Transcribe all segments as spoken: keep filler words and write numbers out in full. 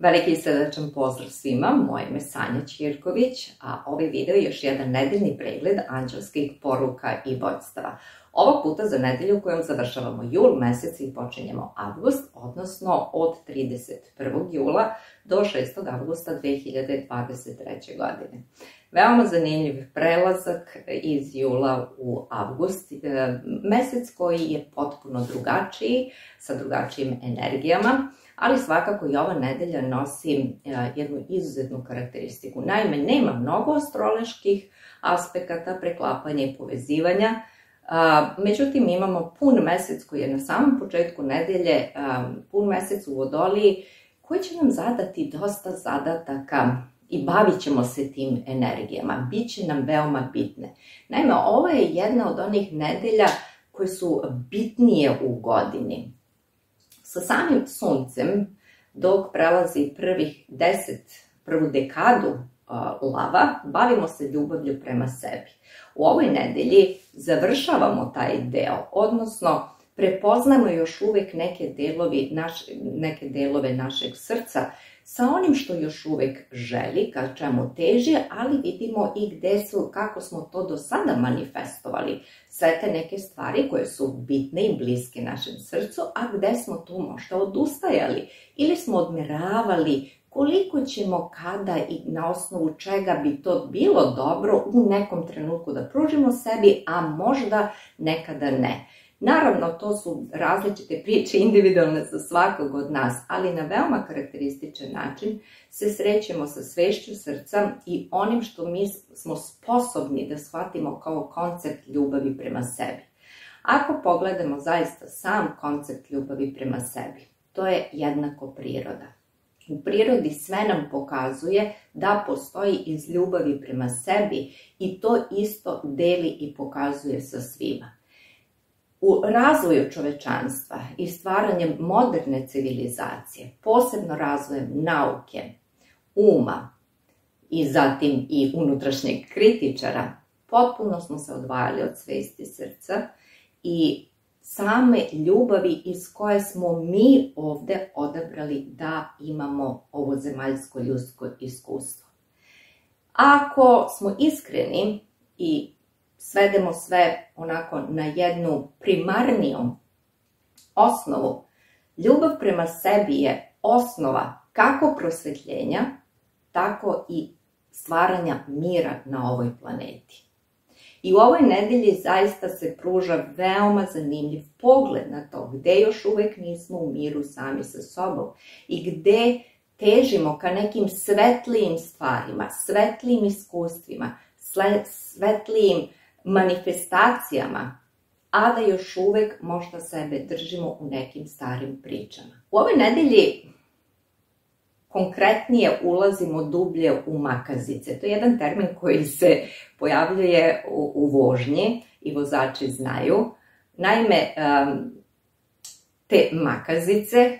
Veliki i srdačan pozdrav svima, moje ime je Sanja Čirković, a ovaj video je još jedan nedeljni pregled anđelskih poruka i vođstava. Ovog puta za nedelju u kojem završavamo jul mesec i počinjemo avgust, odnosno od trideset prvog jula do šestog avgusta dve hiljade dvadeset treće godine. Veoma zanimljiv prelazak iz jula u avgust, mesec koji je potpuno drugačiji, sa drugačijim energijama, ali svakako i ova nedelja nosi jednu izuzetnu karakteristiku. Naime, nema mnogo astroloških aspekata, preklapanja i povezivanja, međutim imamo pun mesec koji je na samom početku nedelje, pun mesec u Vodoliji, koji će nam zadati dosta zadataka i bavit ćemo se tim energijama, bit će nam veoma bitne. Naime, ovo je jedna od onih nedelja koje su bitnije u godini. Sa samim suncem, dok prelazi prvih deset, prvu dekadu lava, bavimo se ljubavlju prema sebi. U ovoj nedelji završavamo taj deo, odnosno prepoznamo još uvek neke, delovi, naš, neke delove našeg srca sa onim što još uvek želi, ka čemu teži, ali vidimo i gde su, kako smo to do sada manifestovali. Sve te neke stvari koje su bitne i bliske našem srcu, a gde smo tu možda odustajali ili smo odmeravali koliko ćemo, kada i na osnovu čega bi to bilo dobro u nekom trenutku da pružimo sebi, a možda nekada ne. Naravno, to su različite priče, individualne za svakog od nas, ali na veoma karakterističan način se srećemo sa svešću srca i onim što mi smo sposobni da shvatimo kao koncept ljubavi prema sebi. Ako pogledamo zaista sam koncept ljubavi prema sebi, to je jednako priroda. U prirodi sve nam pokazuje da postoji iz ljubavi prema sebi i to isto deli i pokazuje sa svima. U razvoju čovečanstva i stvaranjem moderne civilizacije, posebno razvojem nauke, uma i zatim i unutrašnjeg kritičara, potpuno smo se odvajali od svesti srca i same ljubavi iz koje smo mi ovde odabrali da imamo ovo zemaljsko ljudsko iskustvo. Ako smo iskreni i svedemo sve onako na jednu primarniju osnovu, ljubav prema sebi je osnova kako prosvetljenja, tako i stvaranja mira na ovoj planeti. I u ovoj nedelji zaista se pruža veoma zanimljiv pogled na to gde još uvek nismo u miru sami sa sobom i gde težimo ka nekim svetlijim stvarima, svetlijim iskustvima, svetlijim manifestacijama, a da još uvek možda sebe držimo u nekim starim pričama. U ovoj nedelji konkretnije ulazimo dublje u makazice. To je jedan termin koji se pojavljuje u, u vožnji i vozači znaju. Naime, te makazice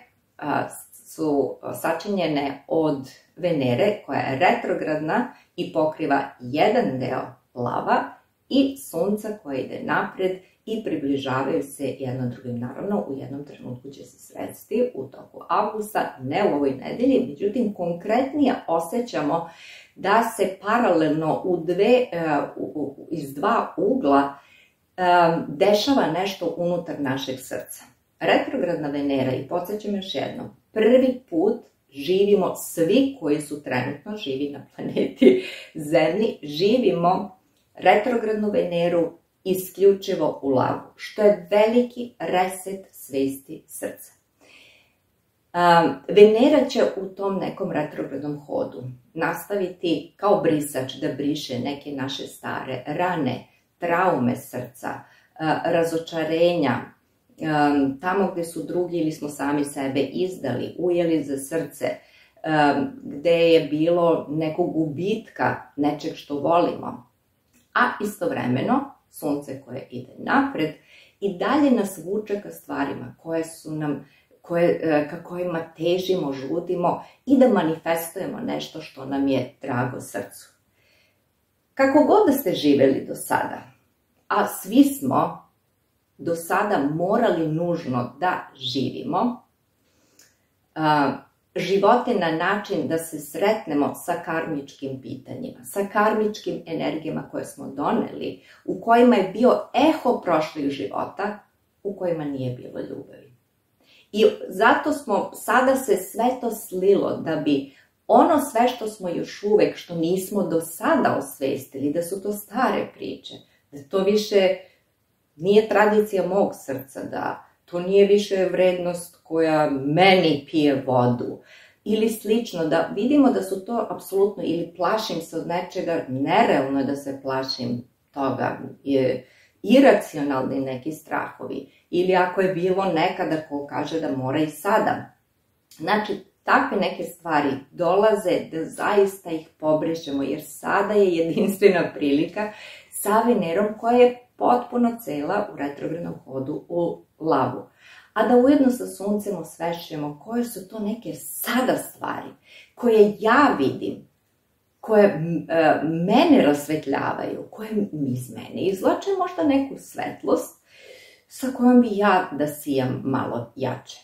su sačinjene od Venere, koja je retrogradna i pokriva jedan deo lava, i sunca koje ide napred i približavaju se jedno drugim. Naravno, u jednom trenutku će se sresti u toku avgusta, ne u ovoj nedelji, međutim, konkretnije osjećamo da se paralelno u dve, iz dva ugla dešava nešto unutar našeg srca. Retrogradna Venera, i podsjećam još jednom, prvi put živimo svi koji su trenutno živi na planeti Zemlji, živimo retrogradnu Veneru isključivo u lavu, što je veliki reset svesti srca. Venera će u tom nekom retrogradnom hodu nastaviti kao brisač da briše neke naše stare rane, traume srca, razočarenja, tamo gde su drugi ili smo sami sebe izdali, ujeli za srce, gde je bilo nekog gubitka, nečeg što volimo. A istovremeno, sunce koje ide napred i dalje nas vuče ka stvarima koje su nam, koje, ka kojima težimo, žudimo i da manifestujemo nešto što nam je drago srcu. Kako god da ste živeli do sada, a svi smo do sada morali nužno da živimo, živote na način da se sretnemo sa karmičkim pitanjima, sa karmičkim energijama koje smo doneli, u kojima je bio eho prošlih života, u kojima nije bilo ljubavi. I zato smo, sada se sve to slilo da bi ono sve što smo još uvek, što nismo do sada osvestili, da su to stare priče, da to više nije tradicija mog srca, da to nije više vrednost koja meni pije vodu. Ili slično, da vidimo da su to apsolutno, ili plašim se od nečega, nerealno je da se plašim toga, iracionalni neki strahovi. Ili ako je bilo nekada ko kaže da mora i sada. Znači, takve neke stvari dolaze da zaista ih pobrišemo, jer sada je jedinstvena prilika sa Venerom koja je potpuno cela u retrogradnom hodu u Lavu. A da ujedno sa Suncem osvešćujemo koje su to neke sada stvari koje ja vidim, koje mene rasvetljavaju, koje iz mene izvlače možda neku svetlost sa kojom bi ja da sijam malo jače.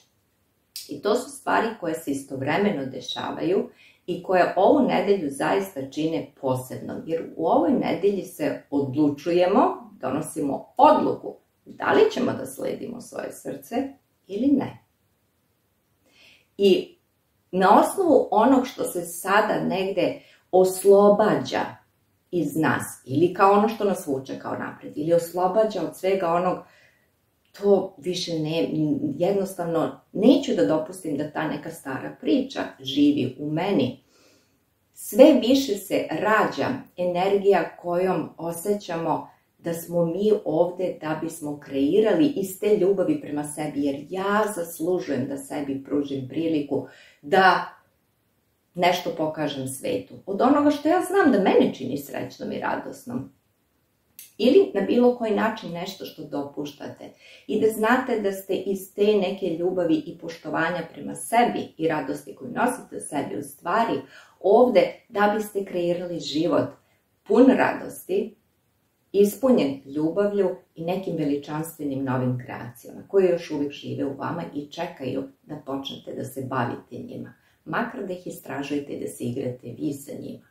I to su stvari koje se istovremeno dešavaju i koje ovu nedelju zaista čine posebnom, jer u ovoj nedelji se odlučujemo, donosimo odluku da li ćemo da sledimo svoje srce ili ne. I na osnovu onog što se sada negde oslobađa iz nas, ili kao ono što nas vuče kao napred, ili oslobađa od svega onog, to više ne, jednostavno neću da dopustim da ta neka stara priča živi u meni. Sve više se rađa energija kojom osjećamo da smo mi ovde da bismo kreirali iz te ljubavi prema sebi, jer ja zaslužujem da sebi pružim priliku da nešto pokažem svetu. Od onoga što ja znam da mene čini srećnom i radosnom. Ili na bilo koji način nešto što dopuštate. I da znate da ste iz te neke ljubavi i poštovanja prema sebi i radosti koju nosite u sebi u stvari ovde da biste kreirali život pun radosti, ispunjen ljubavlju i nekim veličanstvenim novim kreacijama koje još uvijek žive u vama i čekaju da počnete da se bavite njima. Makar da ih istražujete i da se igrate vi sa njima.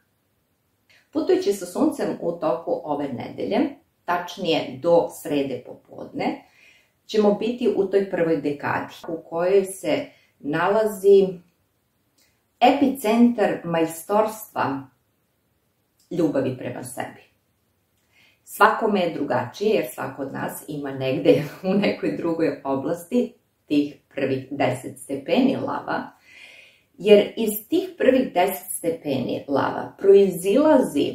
Putujući sa Suncem u toku ove nedelje, tačnije do srede popodne, ćemo biti u toj prvoj dekadi u kojoj se nalazi epicentar majstorstva ljubavi prema sebi. Svakome je drugačije, jer svako od nas ima negde u nekoj drugoj oblasti tih prvih deset stepeni lava, jer iz tih prvih deset stepeni lava proizilazi,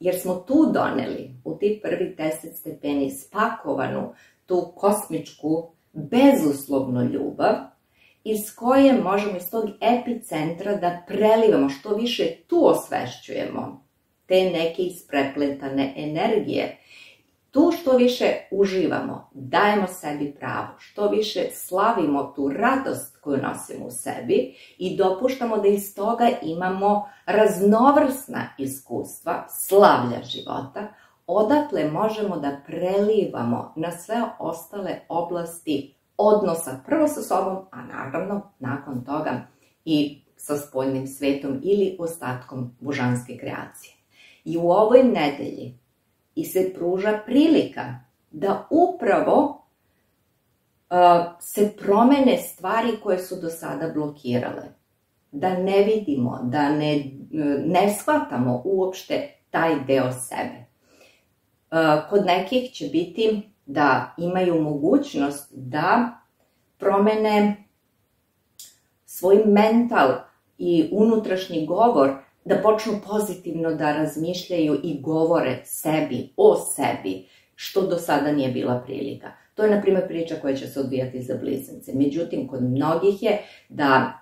jer smo tu doneli u tih prvih deset stepeni spakovanu tu kosmičku bezuslovnu ljubav, iz koje možemo iz tog epicentra da prelivamo, što više tu osvešćujemo te neke isprepletane energije, tu što više uživamo, dajemo sebi pravo, što više slavimo tu radost koju nosimo u sebi i dopuštamo da iz toga imamo raznovrsna iskustva, slavlja života, odatle možemo da prelivamo na sve ostale oblasti odnosa prvo sa sobom, a naravno nakon toga i sa spoljnim svetom ili ostatkom božanske kreacije. I u ovoj nedelji i se pruža prilika da upravo se promene stvari koje su do sada blokirale. Da ne vidimo, da ne shvatamo uopšte taj deo sebe. Kod nekih će biti da imaju mogućnost da promene svoj mental i unutrašnji govor, da počnu pozitivno da razmišljaju i govore sebi, o sebi, što do sada nije bila prilika. To je, na primjer, priča koja će se odvijati za blizance. Međutim, kod mnogih je da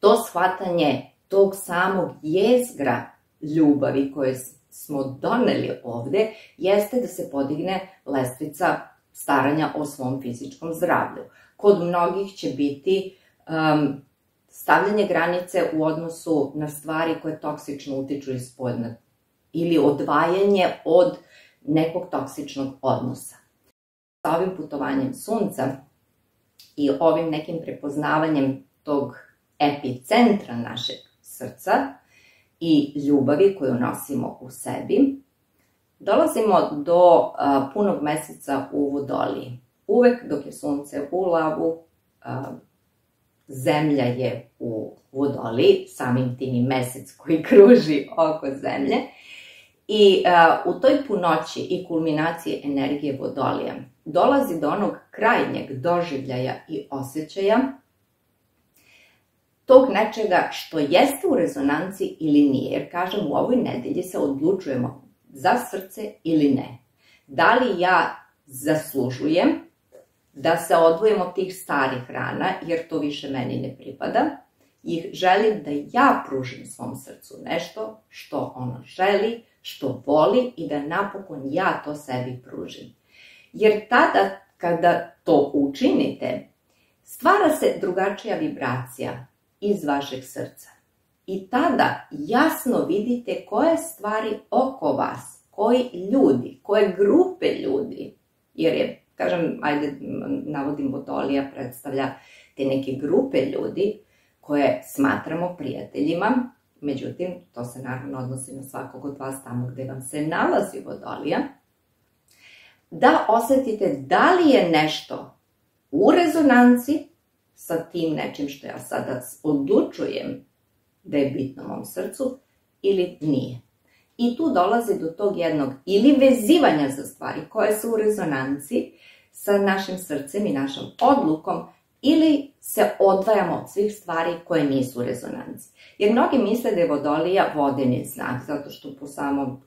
to shvatanje tog samog jezgra ljubavi koje smo doneli ovde, jeste da se podigne lestvica staranja o svom fizičkom zdravlju. Kod mnogih će biti Um, stavljanje granice u odnosu na stvari koje toksično utiču iz spoljnog ili odvajanje od nekog toksičnog odnosa. Sa ovim putovanjem Sunca i ovim nekim prepoznavanjem tog epicentra našeg srca i ljubavi koju nosimo u sebi, dolazimo do punog meseca u Vodoliji. Uvek dok je sunce u Lavu, zemlja je u Vodoliji, samim tim i mesec koji kruži oko zemlje. I u toj punoći i kulminaciji energije Vodolija dolazi do onog krajnjeg doživljaja i osjećaja tog nečega što jeste u rezonanci ili nije. Jer kažem, u ovoj nedelji se odlučujemo za srce ili ne. Da li ja zaslužujem da se odvojim od tih starih rana, jer to više meni ne pripada, i želim da ja pružim svom srcu nešto što ono želi, što voli i da napokon ja to sebi pružim. Jer tada kada to učinite, stvara se drugačija vibracija iz vašeg srca. I tada jasno vidite koje stvari oko vas, koji ljudi, koje grupe ljudi, jer je, kažem, ajde navodim, Vodolija predstavlja te neke grupe ljudi koje smatramo prijateljima. Međutim, to se naravno odnosi na svakog od vas tamo gde vam se nalazi Vodolija, da osjetite da li je nešto u rezonanci sa tim nečim što ja sada odlučujem da je bitno mom srcu ili nije. I tu dolazi do tog jednog ili vezivanja za stvari koje su u rezonanci sa našim srcem i našom odlukom, ili se odvajamo od svih stvari koje nisu u rezonanci. Jer mnogi misle da je Vodolija vodeni znak, zato što po samom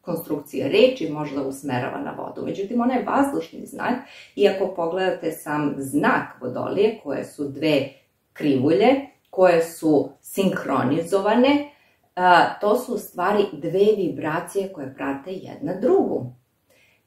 konstrukciji reči možda usmerava na vodu. Međutim, ona je vazdušni znak, i ako pogledate sam znak Vodolije, koje su dve krivulje, koje su sinhronizovane, to su u stvari dve vibracije koje prate jedna drugu.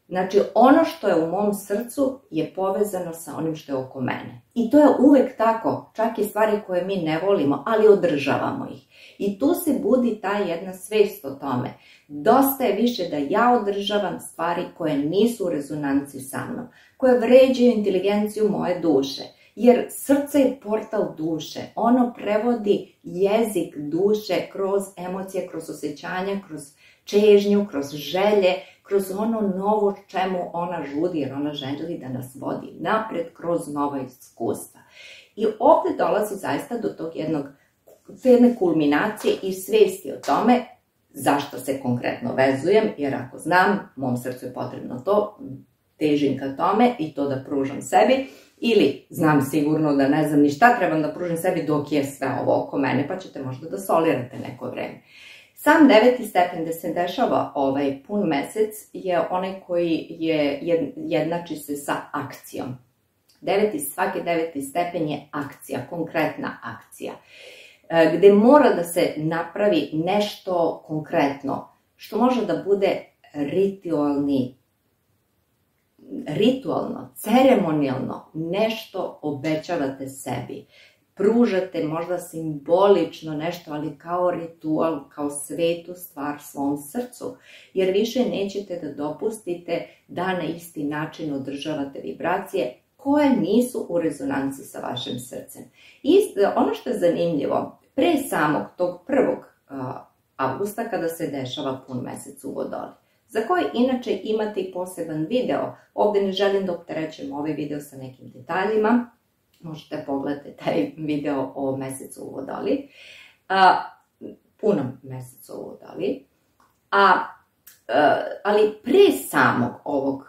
Znači, ono što je u mom srcu je povezano sa onim što je oko mene. I to je uvek tako, čak i stvari koje mi ne volimo, ali održavamo ih. I tu se budi ta jedna svest o tome. Dosta je više da ja održavam stvari koje nisu u rezonanci sa mnom, koje vređaju inteligenciju moje duše. Jer srce je portal duše, ono prevodi jezik duše kroz emocije, kroz osjećanja, kroz čežnju, kroz želje, kroz ono novo čemu ona žudi, jer ona želi da nas vodi napred kroz nova iskustva. I ovde dolazi zaista do tog jednog, jedne kulminacije i svesti o tome zašto se konkretno vezujem, jer ako znam, mom srcu je potrebno to, težim ka tome i to da pružam sebi, ili znam sigurno da ne znam ni šta trebam da pružim sebi dok je sve ovo oko mene, pa ćete možda da solirate neko vreme. Sam deveti stepen gde se dešava ovaj pun mesec je onaj koji je, jednači se sa akcijom. Deveti, svaki deveti stepen je akcija, konkretna akcija, gde mora da se napravi nešto konkretno, što može da bude ritualni, ritualno, ceremonijalno, nešto obećavate sebi. Pružate možda simbolično nešto, ali kao ritual, kao svetu stvar svom srcu. Jer više nećete da dopustite da na isti način održavate vibracije koje nisu u rezonanci sa vašim srcem. I ono što je zanimljivo, pre samog tog prvog avgusta kada se dešava pun mesec u Vodoliji, za koje inače imate i poseban video. Ovde ne želim da opterećem ovaj video sa nekim detaljima. Možete pogledati taj video o mesecu u Vodoliji, punom mesecu u Vodoliji, ali pre samog ovog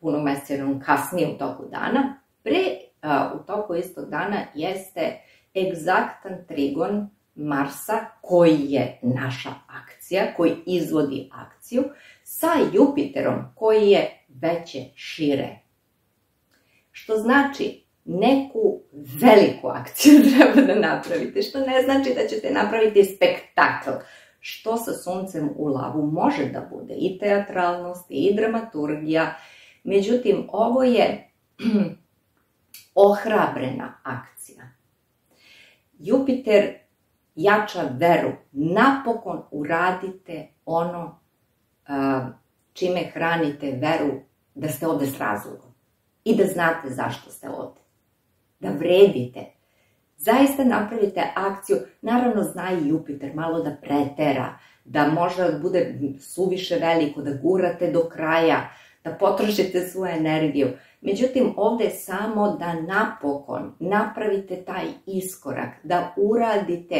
punog meseca, jednom kasnije u toku dana, pre u toku istog dana jeste egzaktan trigon Marsa, koji je naša akcija, koji izvodi akciju, sa Jupiterom, koji je veće, šire. Što znači neku veliku akciju treba da napravite, što ne znači da ćete napraviti spektakl, što sa suncem u Lavu može da bude i teatralnost i dramaturgija. Međutim, ovo je ohrabrena akcija. Jupiter jača veru, napokon uradite ono čime hranite veru, da ste ovde s razlogom i da znate zašto ste ovde. Da vredite, Zaista napravite akciju, naravno zna i Jupiter malo da pretera, da možda bude suviše veliko, da gurate do kraja, da potrošite svoju energiju. Međutim, ovde je samo da napokon napravite taj iskorak, da uradite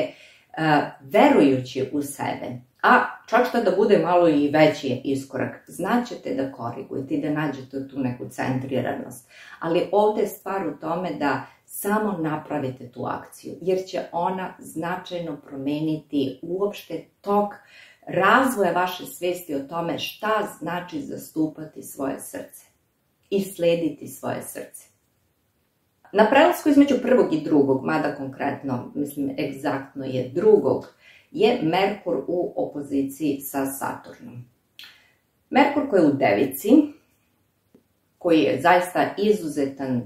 verujući u sebe. A čak šta da bude malo i veći iskorak, znaćete da korigujete i da nađete tu neku centriranost. Ali ovde je stvar u tome da samo napravite tu akciju, jer će ona značajno promeniti uopšte tok razvoja vaše svesti o tome šta znači zastupati svoje srce i slediti svoje srce. Na prelasku između prvog i drugog, mada konkretno, mislim, egzaktno je drugog, je Merkur u opoziciji sa Saturnom. Merkur koji je u devici, koji je zaista izuzetan,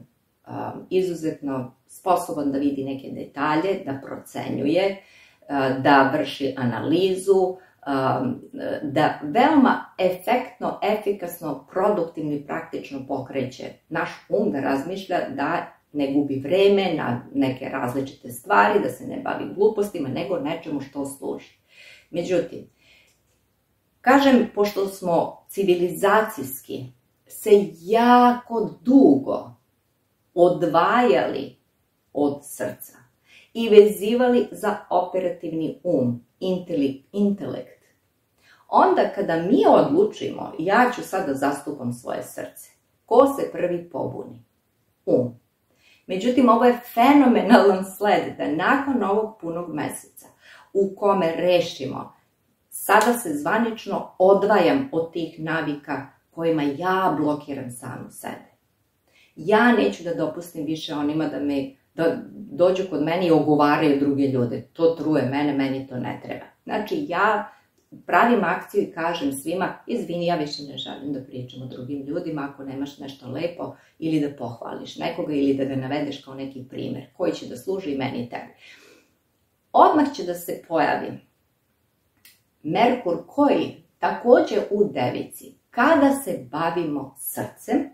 izuzetno sposoban da vidi neke detalje, da procenjuje, da vrši analizu, da veoma efektno, efikasno, produktivno i praktično pokreće naš um, da razmišlja, da ne gubi vreme na neke različite stvari, da se ne bavi glupostima, nego nečemu što služi. Međutim, kažem, pošto smo civilizacijski se jako dugo odvajali od srca i vezivali za operativni um, intelekt. Onda kada mi odlučimo, ja ću sad da zastupam svoje srce, ko se prvi pobuni? Um. Međutim, ovo je fenomenalan sled da nakon ovog punog meseca u kome rešimo, sada se zvanično odvajam od tih navika kojima ja blokiram samu sebe. Ja neću da dopustim više onima da me da dođu kod mene i ogovaraju druge ljude. To truje mene, meni to ne treba. Znači, ja pravim akciju i kažem svima, izvini, ja više ne želim da pričam o drugim ljudima ako nemaš nešto lepo ili da pohvališ nekoga ili da ga navedeš kao neki primer koji će da služi i meni i tebi. Odmah će da se pojavi Merkur koji takođe u devici, kada se bavimo srcem,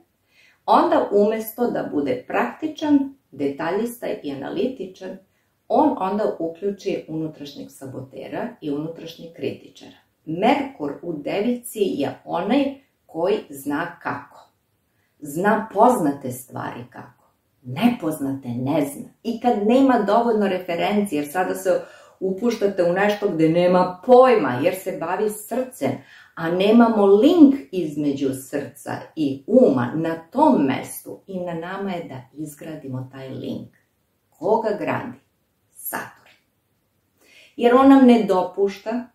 onda umesto da bude praktičan, detaljista i analitičan, on onda uključi unutrašnjeg sabotera i unutrašnjeg kritičara. Merkur u devici je onaj koji zna kako. Zna poznate stvari kako. Nepoznate ne zna. I kad nema dovoljno referencije, jer sada se upuštate u nešto gde nema pojma, jer se bavi srcem, a nemamo link između srca i uma na tom mestu i na nama je da izgradimo taj link. Ko ga gradi? Saturn. Jer on nam ne dopušta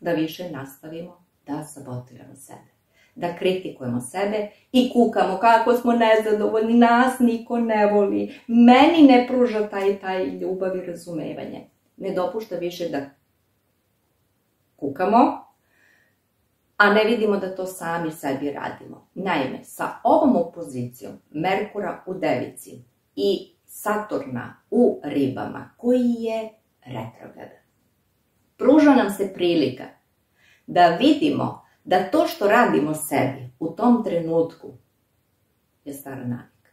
da više nastavimo da sabotiramo sebe, da kritikujemo sebe i kukamo kako smo nezadovoljni, nas niko ne voli, meni ne pruža taj, taj ljubav i razumevanje. Ne dopušta više da kukamo, a ne vidimo da to sami sebi radimo. Naime, sa ovom opozicijom Merkura u devici i Saturna u ribama, koji je retrogradan, pruža nam se prilika da vidimo da to što radimo sebi u tom trenutku je stara navika.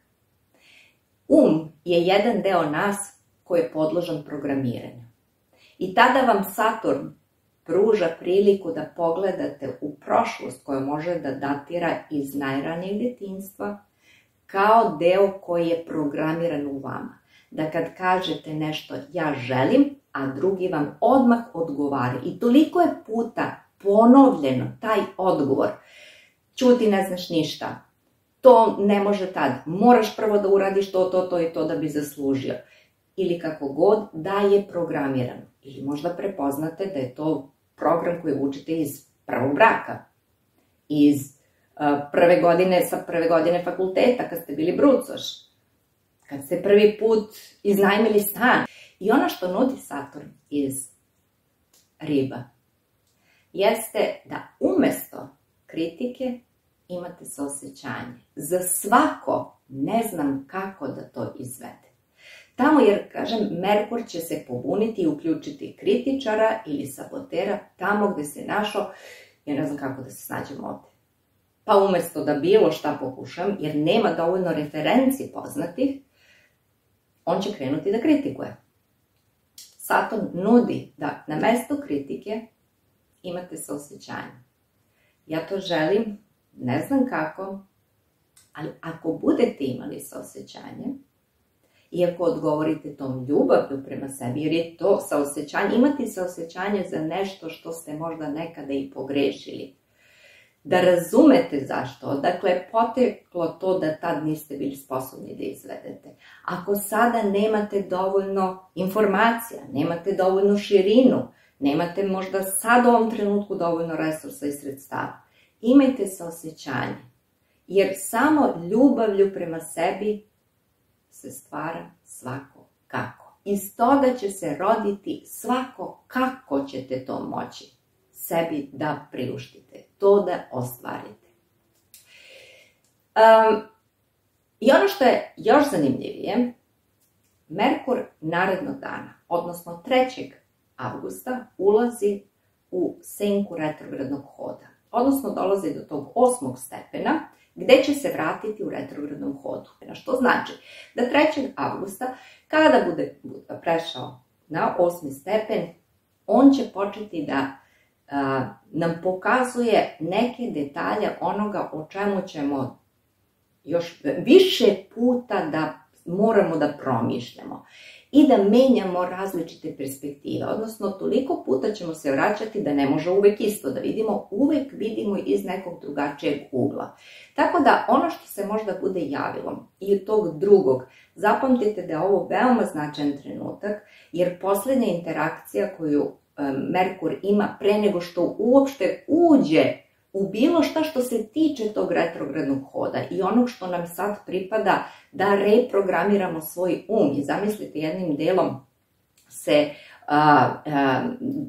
Um je jedan deo nas koji je podložan programiranju. I tada vam Saturn pruža priliku da pogledate u prošlost koja može da datira iz najranijeg detinjstva kao deo koji je programiran u vama. Da kad kažete nešto ja želim, a drugi vam odmah odgovara. I toliko je puta ponovljeno taj odgovor. Ćuti, ne znaš ništa. To ne može tad. Moraš prvo da uradiš to, to, to i to da bi zaslužio. Ili kako god da je programiran. Ili možda prepoznate da je to program koji učite iz prvog braka, iz prve godine, sa prve godine fakulteta, kad ste bili brucoš, kad ste prvi put iznajmili stan. I ono što nudi Saturn iz riba jeste da umesto kritike imate saosećanje. Za svako ne znam kako da to izvede. Tamo, jer, kažem, Merkur će se pobuniti i uključiti kritičara ili sabotera tamo gde se našao, jer ne znam kako da se snađem ovde. Pa umesto da bilo šta pokušam, jer nema dovoljno referenci poznatih, on će krenuti da kritikuje. Saturn nudi da na mesto kritike imate saosećanje. Ja to želim, ne znam kako, ali ako budete imali saosećanje, i ako odgovorite tom ljubavlju prema sebi, jer je to saosećanje, imati saosećanje za nešto što ste možda nekada i pogrešili, da razumete zašto, odakle je poteklo to da tad niste bili sposobni da izvedete. Ako sada nemate dovoljno informacija, nemate dovoljnu širinu, nemate možda sad u ovom trenutku dovoljno resursa i sredstava, imajte saosećanje, jer samo ljubavlju prema sebi se stvara svako kako. Iz toga će se roditi svako kako ćete to moći sebi da priuštite, to da ostvarite. Um, I ono što je još zanimljivije, Merkur narednog dana, odnosno trećeg avgusta, ulazi u senku retrogradnog hoda, odnosno dolazi do tog osmog stepena, gde će se vratiti u retrogradnom hodu. Što znači da trećeg avgusta, kada bude prešao na osmi stepen, on će početi da a, nam pokazuje neke detalje onoga o čemu ćemo još više puta da moramo da promišljamo i da menjamo različite perspektive. Odnosno, toliko puta ćemo se vraćati da ne može uvek isto da vidimo, uvek vidimo iz nekog drugačijeg ugla. Tako da, ono što se možda bude javilo i tog drugog, zapamtite da je ovo veoma značajan trenutak, jer poslednja interakcija koju Merkur ima pre nego što uopšte uđe u bilo šta što se tiče tog retrogradnog hoda i onog što nam sad pripada da reprogramiramo svoj um. I zamislite, jednim delom se a, a,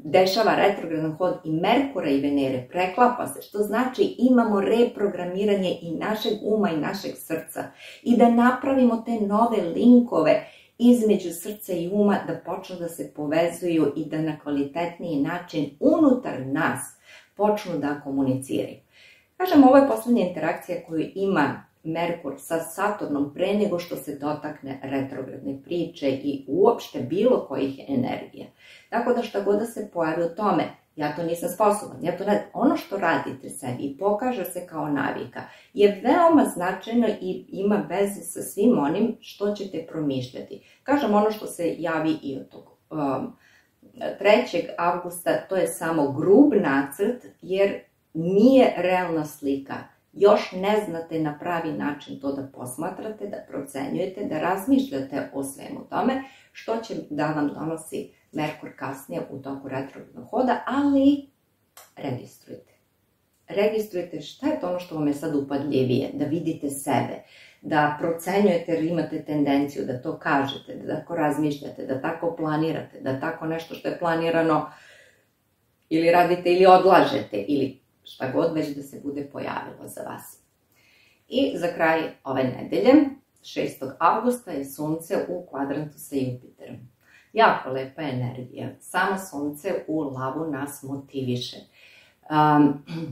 dešava retrogradni hod i Merkura i Venere, preklapa se, što znači imamo reprogramiranje i našeg uma i našeg srca i da napravimo te nove linkove između srca i uma da počnu da se povezuju i da na kvalitetniji način unutar nas počnu da komuniciraju. Kažem, ovo je poslednja interakcija koju ima Merkur sa Saturnom pre nego što se dotakne retrogradne priče i uopšte bilo kojih energija. Tako da šta god da se pojavi u tome, ja to nisam sposoban, ja to ne znam. Ono što radite sebi i pokaže se kao navika je veoma značajno i ima veze sa svim onim što ćete promišljati. Kažem, ono što se javi i od toga Um, trećeg avgusta, to je samo grub nacrt, jer nije realna slika. Još ne znate na pravi način to da posmatrate, da procenjujete, da razmišljate o svemu tome, što će da vam donosi Merkur kasnije u toku retrogradnog hoda, ali registrujte. Registrujte šta je to ono što vam je sad upadljivije, da vidite sebe, da procenjujete jer imate tendenciju da to kažete, da tako razmišljate, da tako planirate, da tako nešto što je planirano ili radite ili odlažete ili šta god već da se bude pojavilo za vas. I za kraj ove nedelje, šestog avgusta, je Sunce u kvadrantu sa Jupiterom. Jako lepa energija, samo Sunce u lavu nas motiviše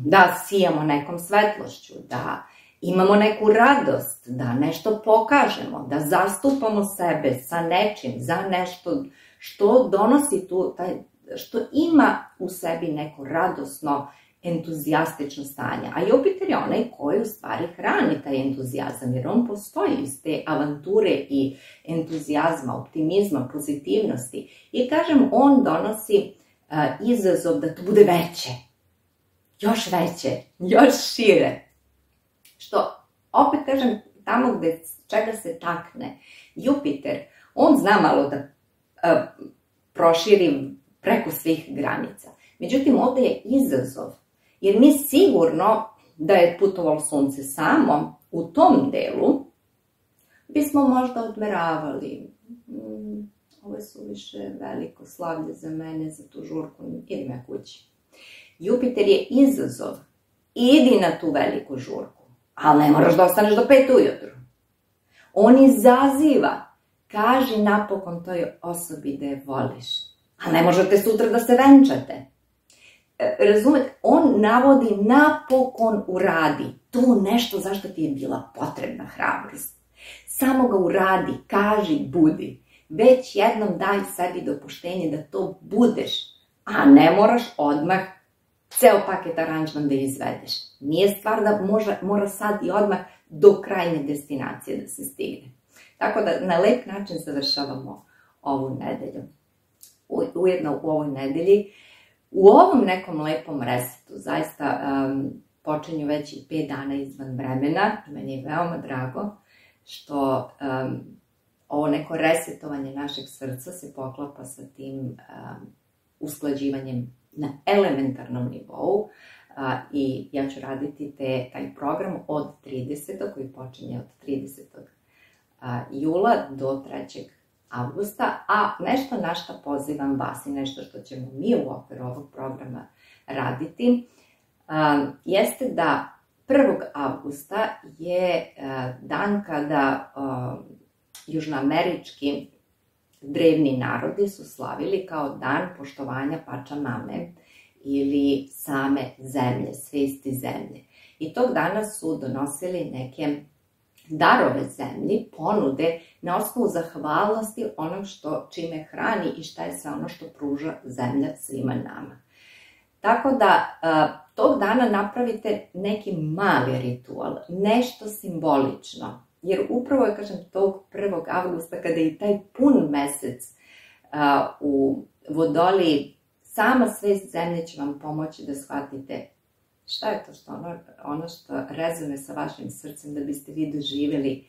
da sijamo nekom svetlošću, da imamo neku radost, da nešto pokažemo, da zastupamo sebe sa nečim, za nešto što donosi tu, taj, što ima u sebi neko radosno, entuzijastično stanje. A Jupiter je onaj koji u stvari hrani taj entuzijazam, jer on postoji iz te avanture i entuzijazma, optimizma, pozitivnosti. I kažem, on donosi uh, izazov da to bude veće, još veće, još šire. Što, opet kažem, tamo gde čega se takne Jupiter, on zna malo da e, proširi preko svih granica. Međutim, ovde je izazov, jer mi sigurno da je putovalo Sunce samo u tom delu, bismo možda odmeravali. Mm, ovo su više veliko slavlje za mene, za tu žurku, idem ja kući. Jupiter je izazov, idi na tu veliku žurku. Ali ne moraš da ostaneš do pet ujutru. On izaziva, kaži napokon toj osobi da je voliš. Ali ne možete sutra da se venčate. Razumete, on navodi napokon uradi. To nešto zašto ti je bila potrebna hrabrost. Samo ga uradi, kaži, budi. već jednom daj sebi dopuštenje da to budeš, a ne moraš odmah ceo paket aranžman da izvedeš. Nije stvar da mora sad i odmah do krajnje destinacije da se stigne. Tako da na lep način završavamo ovu nedelju. Ujedno u ovoj nedelji, u ovom nekom lepom resetu, zaista počinju već i pet dana izvan vremena, meni je veoma drago što ovo neko resetovanje našeg srca se poklapa sa tim usklađivanjem na elementarnom nivou, i ja ću raditi taj program od tridesetog koji počinje od tridesetog jula do trećeg avgusta, a nešto na što pozivam vas i nešto što ćemo mi u okviru ovog programa raditi jeste da prvog avgusta je dan kada južnoamerički drevni narodi su slavili kao dan poštovanja Pačamame ili same zemlje, svesti zemlje. I tog dana su donosili neke darove zemlji, ponude na osnovu zahvalnosti onom što čime hrani i šta je sve ono što pruža zemlja svima nama. Tako da tog dana napravite neki mali ritual, nešto simbolično, jer upravo je, kažem, tog prvog avgusta, kada je i taj pun mesec u vodoliji, sama svest zemlje će vam pomoći da shvatite šta je to što ono što rezonuje sa vašim srcem, da biste vi doživjeli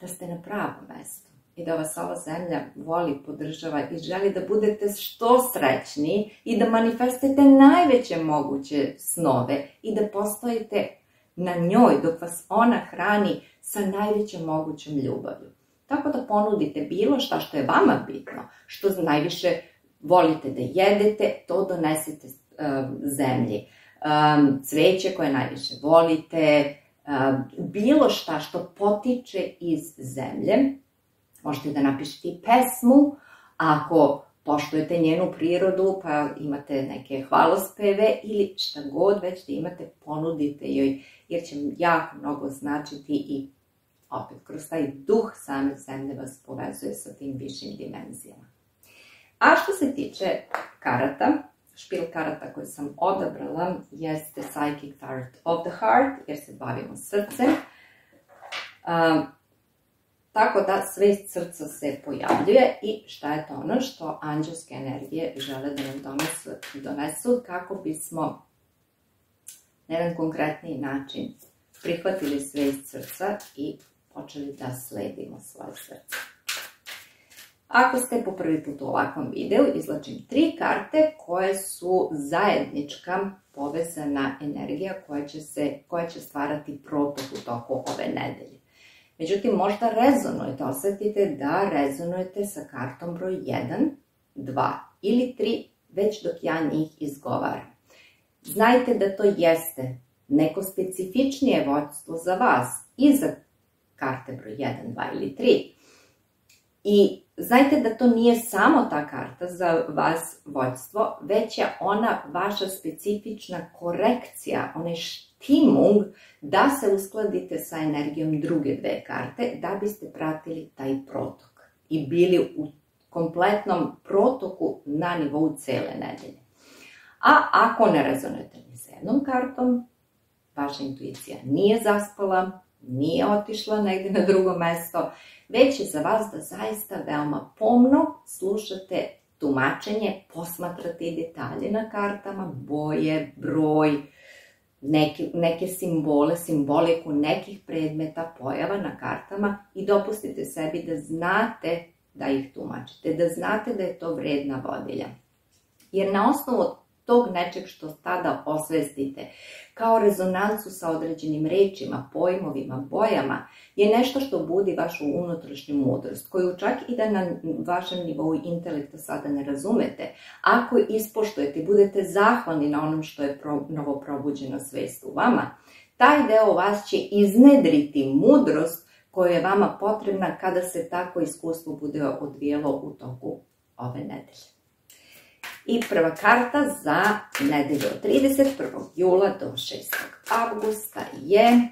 da ste na pravom mestu i da vas ova zemlja voli, podržava i želi da budete što srećniji i da manifestujete najveće moguće snove i da postojite na njoj dok vas ona hrani sa najvećom mogućom ljubavlju. Tako da ponudite bilo šta što je vama bitno, što najviše volite da jedete, to donesete zemlji. Cveće koje najviše volite, bilo šta što potiče iz zemlje. Možete da napišete i pesmu, ako poštujete njenu prirodu, pa imate neke hvalospeve ili šta god već da imate, ponudite joj, jer će jako mnogo značiti i opet kroz taj duh same zemlje vas povezuje sa tim višim dimenzijama. A što se tiče karata, špil karata koju sam odabrala jeste Psychic Heart of the Heart, jer se bavimo srcem. Tako da svest srca se pojavljuje i šta je to ono što anđelske energije žele da nam donesu kako bismo na jedan konkretni način prihvatili svest srca i počeli da sledimo svoje srce. Ako ste po prvi put u ovakvom videu, izlačim tri karte koje su zajednička povezana energija koja će stvarati protok u toku ove nedelje. Međutim, možda rezonujete, osetite da rezonujete sa kartom broj jedan, dva ili tri, već dok ja njih izgovaram. Znajte da to jeste neko specifičnije vođstvo za vas iza karte broj jedan, dva ili tri. I znajte da to nije samo ta karta za vas vođstvo, već je ona vaša specifična korekcija, onaj štimung da se uskladite sa energijom druge dve karte, da biste pratili taj protok i bili u kompletnom protoku na nivou cele nedelje. A ako ne rezonujete ni sa jednom kartom, vaša intuicija nije zaspala, nije otišla negdje na drugo mesto, već je za vas da zaista veoma pomno slušate tumačenje, posmatrate i detalje na kartama, boje, broj, neke simbole, simboliku nekih predmeta, pojava na kartama i dopustite sebi da znate da ih tumačite, da znate da je to vredna vodilja. Jer na osnovu tog nečeg što tada osvestite, kao rezonancu sa određenim rečima, pojmovima, bojama, je nešto što budi vašu unutrašnju mudrost, koju čak i da na vašem nivou intelekta sada ne razumete. Ako ispoštujete, budete zahvalni na onom što je novoprobuđena svest u vama, taj deo vas će iznedriti mudrost koja je vama potrebna kada se tako iskustvo bude odvijelo u toku ove nedelje. I prva karta za nedelju od tridesetprvog jula do šestog avgusta je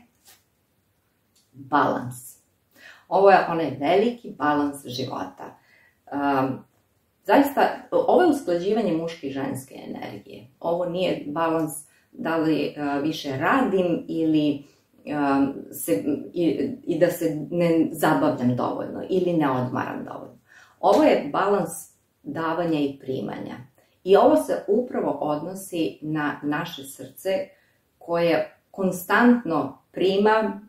balans. Ovo je onaj veliki balans života. zaista, ovo je usklađivanje muške i ženske energije. Ovo nije balans da li više radim ili i da se ne zabavljam dovoljno ili ne odmaram dovoljno. Ovo je balans davanja i primanja. I ovo se upravo odnosi na naše srce koje konstantno prima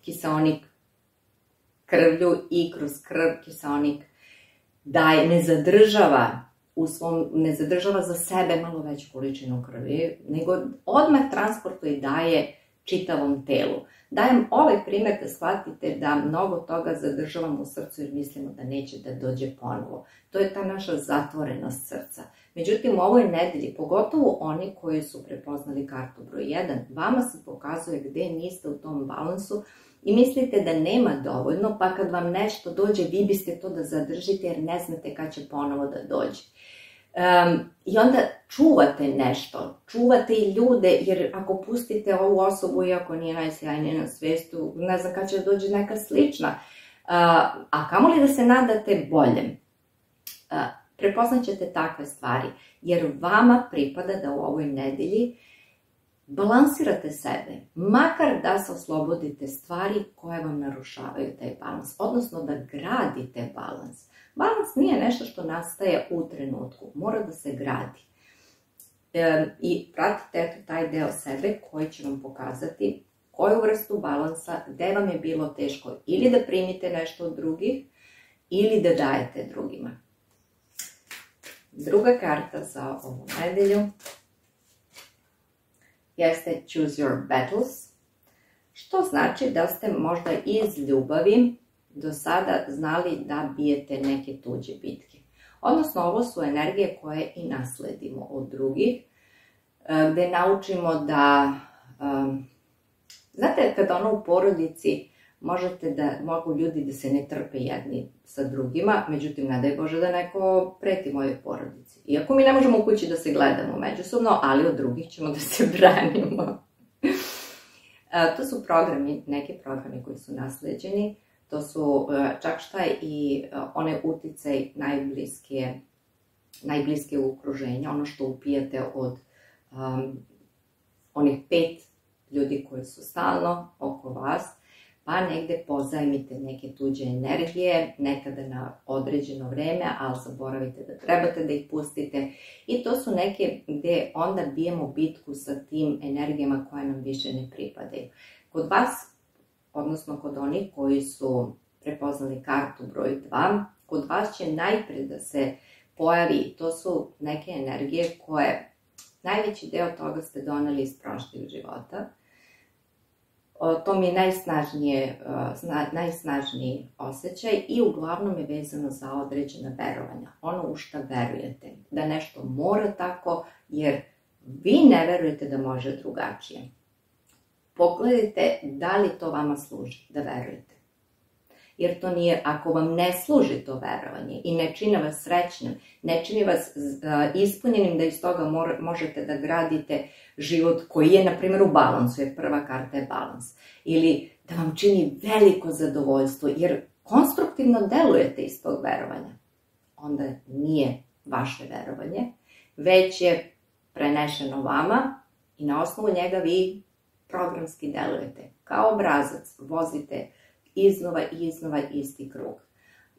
kiseonik krvlju i kroz krv kiseonik daje, ne zadržava u svom, ne zadržava za sebe malo veću količinu krvi, nego odmah transportuje i daje čitavom telu. Dajem ovaj primjer da shvatite da mnogo toga zadržavamo u srcu jer mislimo da neće da dođe ponovo. To je ta naša zatvorenost srca. Međutim, u ovoj nedelji, pogotovo oni koji su prepoznali kartu broj jedan, vama se pokazuje gde niste u tom balansu i mislite da nema dovoljno, pa kad vam nešto dođe, vi biste to da zadržite jer ne znate kad će ponovo da dođe. I onda čuvate nešto, čuvate i ljude, jer ako pustite ovu osobu, iako nije najsjajnija na svijetu, ne znam kad će dođe neka slična, a kamo li da se nadate boljem? Prepoznaćete takve stvari, jer vama pripada da u ovoj nedelji balansirate sebe, makar da se oslobodite stvari koje vam narušavaju taj balans, odnosno da gradite balans. Balans nije nešto što nastaje u trenutku, mora da se gradi. I pratite taj deo sebe koji će vam pokazati koju vrstu balansa, gde vam je bilo teško ili da primite nešto od drugih ili da dajete drugima. Druga karta za ovu nedelju jeste Choose Your Battles, što znači da ste možda iz ljubavi do sada znali da bijete neke tuđe bitke. Odnosno, ovo su energije koje i nasledimo od drugih, gde naučimo da... Znate, kad ono u porodici možete da, mogu ljudi da se ne trpe jedni sa drugima, međutim, ne daj Bože da neko preti mojoj porodici. Iako mi ne možemo u kući da se gledamo međusobno, ali od drugih ćemo da se branimo. To su programi, neki programi koji su nasleđeni. To su čak šta i one uticaj najbliske, najbliske okruženja, ono što upijate od um, onih pet ljudi koji su stalno oko vas, pa negde pozajmite neke tuđe energije, nekada na određeno vreme, ali zaboravite da trebate da ih pustite. I to su neke gde onda bijemo bitku sa tim energijama koje nam više ne pripadaju. Kod vas, odnosno kod onih koji su prepoznali kartu broj dva, kod vas će najpred da se pojavi, to su neke energije koje najveći deo toga ste doneli iz prošlih života. To mi je najsnažniji osjećaj i uglavnom je vezano za određena verovanja, ono u šta verujete, da nešto mora tako jer vi ne verujete da može drugačije. Pogledajte da li to vama služi, da verujete. Jer to nije, ako vam ne služi to verovanje i ne čini vas srećnim, ne čini vas ispunjenim da iz toga možete da gradite život koji je, na primjer, u balansu, jer prva karta je balans. Ili da vam čini veliko zadovoljstvo, jer konstruktivno delujete iz tog verovanja. Onda nije vaše verovanje, već je prenešeno vama i na osnovu njega vi programski delujete, kao obrazac, vozite iznova i iznova isti krug.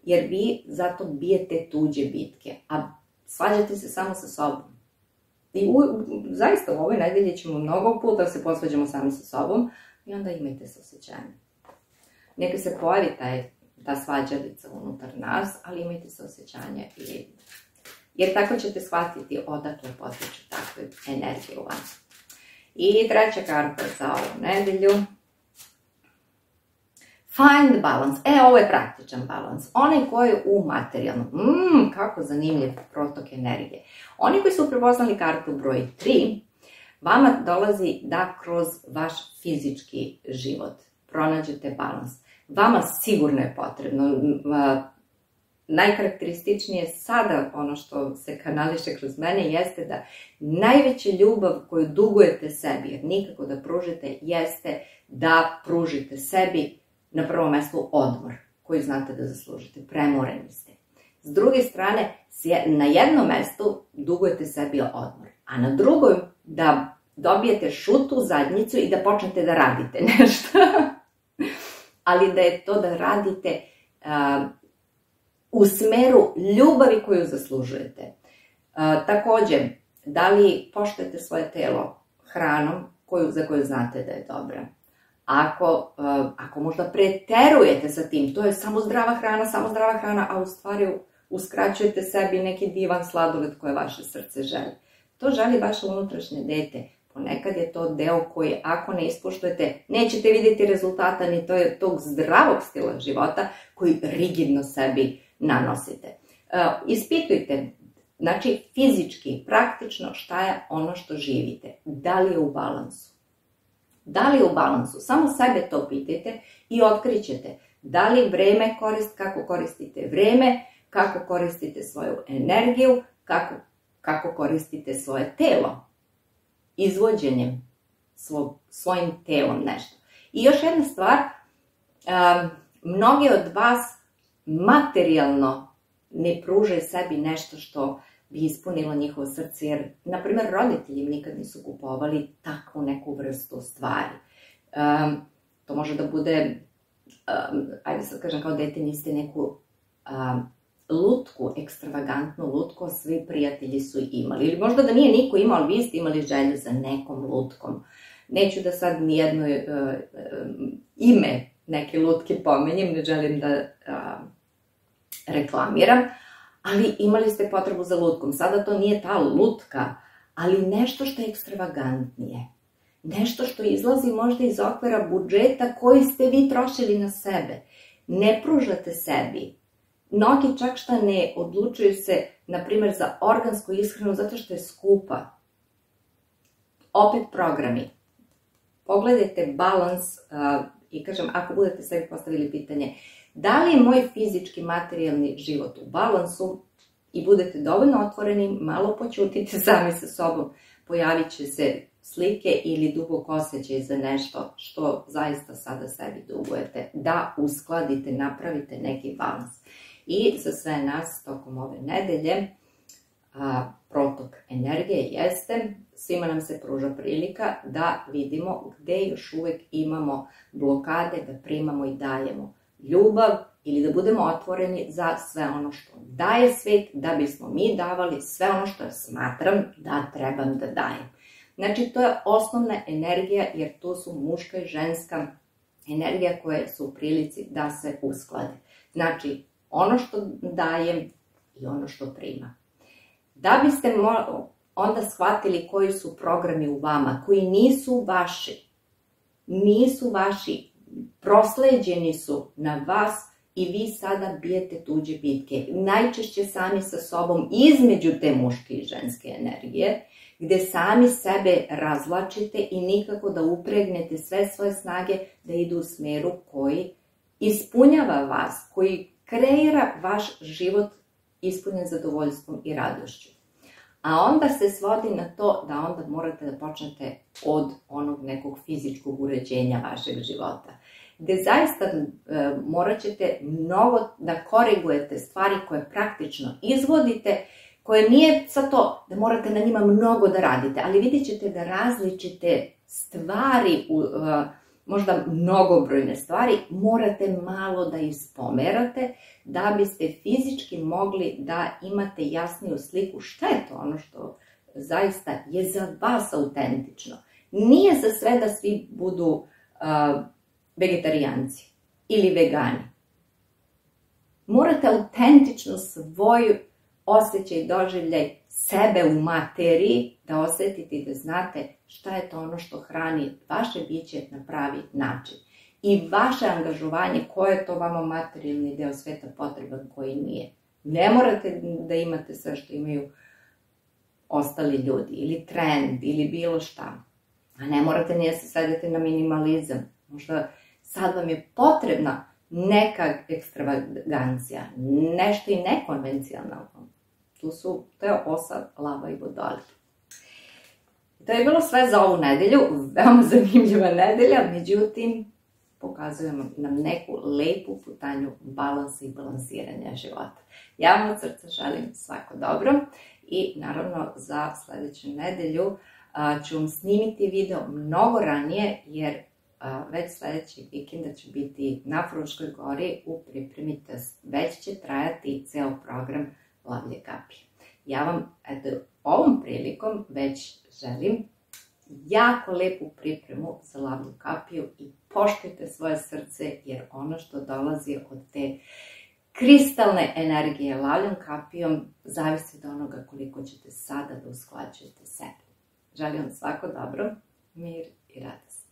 Jer vi zato bijete tuđe bitke, a svađate se samo sa sobom. I zaista u ovoj nedelji ćemo mnogo puta se posvađamo sami sa sobom i onda imajte saosećanje. Neka se pojavi ta svađalica unutar nas, ali imajte saosećanje. Jer tako ćete shvatiti odakle potiču takve energije u vas. I treća karta za ovu nedelju. Find balance. E, ovo je praktičan balans. Onaj koji je u materijalnom. Mmm, kako zanimljiv protok energije. Oni koji su prepoznali kartu broj tri, vama dolazi da kroz vaš fizički život pronađete balans. Vama sigurno je potrebno. Najkarakterističnije sada, ono što se kanališe kroz mene, jeste da najveća ljubav koju dugujete sebi, jer nikako da pružite, jeste da pružite sebi na prvom mestu odmor, koji znate da zaslužite, premoreni ste. S druge strane, na jednom mestu dugujete sebi odmor, a na drugom da dobijete šut u zadnjicu i da počnete da radite nešto. Ali da je to da radite u smeru ljubavi koju zaslužujete. Također, da li poštujete svoje telo hranom za koju znate da je dobra? Ako, ako možda preterujete sa tim, to je samo zdrava hrana, samo zdrava hrana, a u stvari uskraćujete sebi neki divan sladoled koje vaše srce želi. To želi vaše unutrašnje dete. Ponekad je to deo koji ako ne ispoštujete, nećete vidjeti rezultata ni tog zdravog stila života koji rigidno sebi nanosite. Ispitujte, znači fizički, praktično šta je ono što živite. Da li je u balansu? Da li je u balansu? Samo sebe to pitajte i otkrićete da li vreme koristite, kako koristite vreme, kako koristite svoju energiju, kako, kako koristite svoje telo, izvođenjem svo, svojim telom nešto. I još jedna stvar, um, mnogi od vas materijalno ne pružaju sebi nešto što bi ispunilo njihovo srce, jer, na primjer, roditelji im nikad nisu kupovali takvu neku vrstu stvari. Um, to može da bude, um, ajde sad kažem, kao dete niste neku um, lutku, ekstravagantnu lutku, svi prijatelji su imali. Ili možda da nije niko imao, ali vi ste imali želju za nekom lutkom. Neću da sad nijedno uh, uh, ime neke lutke pomenim, ne želim da uh, reklamiram, ali imali ste potrebu za lutkom. Sada to nije ta lutka, ali nešto što je ekstravagantnije. Nešto što izlazi možda iz okvira budžeta koji ste vi trošili na sebe. Ne pružate sebi. Mnogi čak šta ne odlučuju se, na primjer, za organsku ishranu zato što je skupa. Opet programi. Pogledajte balans uh, i kažem, ako budete sebi postavili pitanje da li je moj fizički, materijalni život u balansu i budete dovoljno otvoreni, malo poćutite sami sa sobom, pojavit će se slike ili dubok osjećaj za nešto što zaista sada sebi dugujete, da uskladite, napravite neki balans. I za sve nas tokom ove nedelje a, protok energije jeste, svima nam se pruža prilika da vidimo gde još uvek imamo blokade, da primamo i dajemo ljubav ili da budemo otvoreni za sve ono što daje svet, da bismo mi davali sve ono što ja smatram da trebam da dajem. Znači, to je osnovna energija, jer to su muška i ženska energija koje su u prilici da se usklade. Znači, ono što dajem i ono što primam. Da biste onda shvatili koji su programi u vama, koji nisu vaši, nisu vaši, prosleđeni su na vas i vi sada bijete tuđe bitke. Najčešće sami sa sobom između te muške i ženske energije, gde sami sebe razvlačite i nikako da upregnete sve svoje snage da idu u smeru koji ispunjava vas, koji kreira vaš život ispunjen zadovoljstvom i radošću. A onda se svodi na to da onda morate da počnete od onog nekog fizičkog uređenja vašeg života. Gde zaista e, morat ćete mnogo da korigujete stvari koje praktično izvodite, koje nije za to da morate na njima mnogo da radite, ali vidjet ćete da različite stvari, u, e, možda mnogobrojne stvari, morate malo da ispomerate da biste fizički mogli da imate jasniju sliku šta je to ono što zaista je za vas autentično. Nije za sve da svi budu uh, vegetarijanci ili vegani. Morate autentično svoj osjećaj i doživljaj sebe u materiji da osjetite i da znate šta je to ono što hrani vaše biće na pravi način. I vaše angažovanje, koje je to vama materijalni deo sveta potreban, koji nije. Ne morate da imate sve što imaju ostali ljudi, ili trend, ili bilo šta. A ne morate ni da se svedete na minimalizam. Možda sad vam je potrebna neka ekstravagancija, nešto i nekonvencionalno. Tu su, to je osad, lava i vodolj. To je bilo sve za ovu nedelju, veoma zanimljiva nedelja, međutim, pokazuje nam neku lepu putanju balansa i balansiranja života. Ja vam od srca želim svako dobro i naravno za sljedeću nedelju ću vam snimiti video mnogo ranije, jer već sljedećeg vikenda će biti na Fruškoj gori u pripremi, već će trajati ceo program Lavlje kapi. Ja vam ovom prilikom već želim jako lepu pripremu za Lavlju kapiju i poštujte svoje srce, jer ono što dolazi od te kristalne energije Lavljom kapijom zavisi od onoga koliko ćete sada da usklađujete sebe. Želim vam svako dobro, mir i radost.